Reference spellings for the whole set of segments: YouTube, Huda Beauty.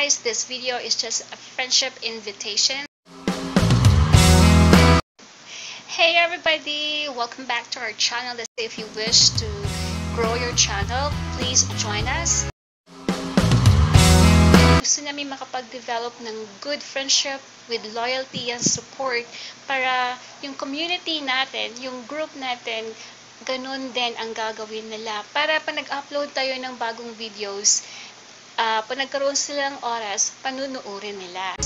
guys, this video is just a friendship invitation. Hey everybody, welcome back to our channel. If you wish to grow your channel, please join us. Gusto namin makapag-develop ng good friendship with loyalty and support para yung community natin, yung group natin, ganun din ang gagawin nila. Para pa nag-upload tayo ng bagong videos, pa nagkaroon silang oras, panunuurin nila.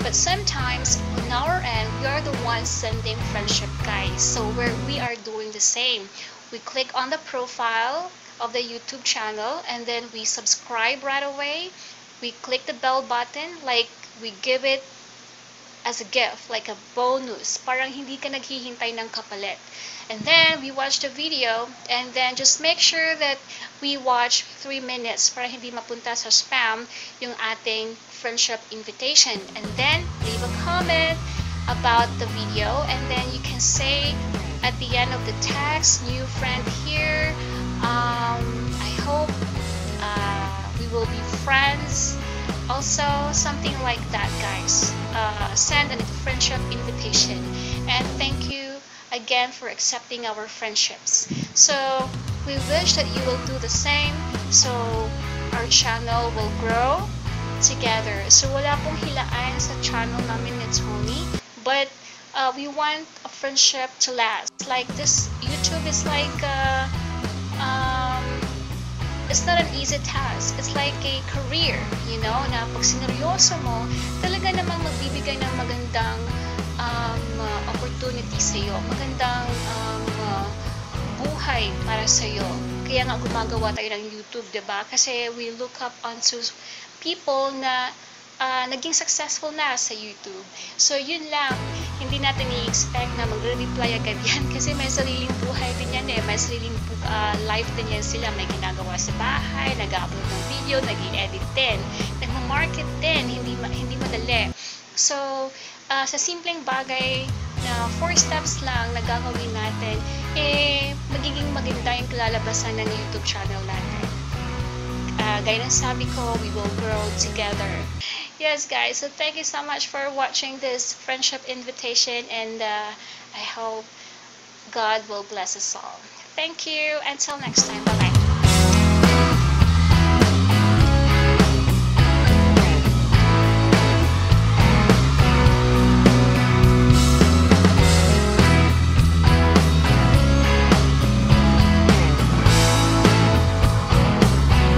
But sometimes, on our end, we are the ones sending friendship guides. So where we are doing the same, we click on the profile of the YouTube channel and then we subscribe right away. We click the bell button, like we give it as a gift, like a bonus. Parang hindi ka naghihintay ng kapalit. And then we watch the video and then just make sure that we watch 3 minutes para hindi mapunta sa spam yung ating friendship invitation. And then leave a comment about the video and then you can say at the end of the text, new friend here. I hope we will be friends. Also, something like that, guys. Send a friendship invitation. And thank you again for accepting our friendships. So, we wish that you will do the same. So, our channel will grow together. So, wala pong hilaan sa channel namin ni Tony. But, we want a friendship to last. Like, this YouTube is like... it's not an easy task. It's like a career, you know, na pag sineryoso mo, talaga namang magbibigay ng magandang opportunity sa'yo, magandang buhay para sa'yo. Kaya nga gumagawa tayo ng YouTube, diba? Kasi we look up onto people na naging successful na sa YouTube. So, yun lang. Hindi natin i-expect na mag-reply agad yan kasi may sariling buhay din yan eh. May sariling life din yan sila. May ginagawa sa bahay, nag-upload ng video, nag-edit din, nag-market din, hindi madali. So, sa simpleng bagay na 4 steps lang na gagawin natin, eh, magiging maganda yung kalalabasan ng YouTube channel natin. Gaya ng sabi ko, we will grow together. Yes guys, so thank you so much for watching this friendship invitation and I hope God will bless us all. Thank you, until next time, bye bye.